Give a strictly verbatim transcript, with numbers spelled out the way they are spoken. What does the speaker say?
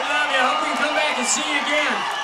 Well, I hope we can come back and see you again.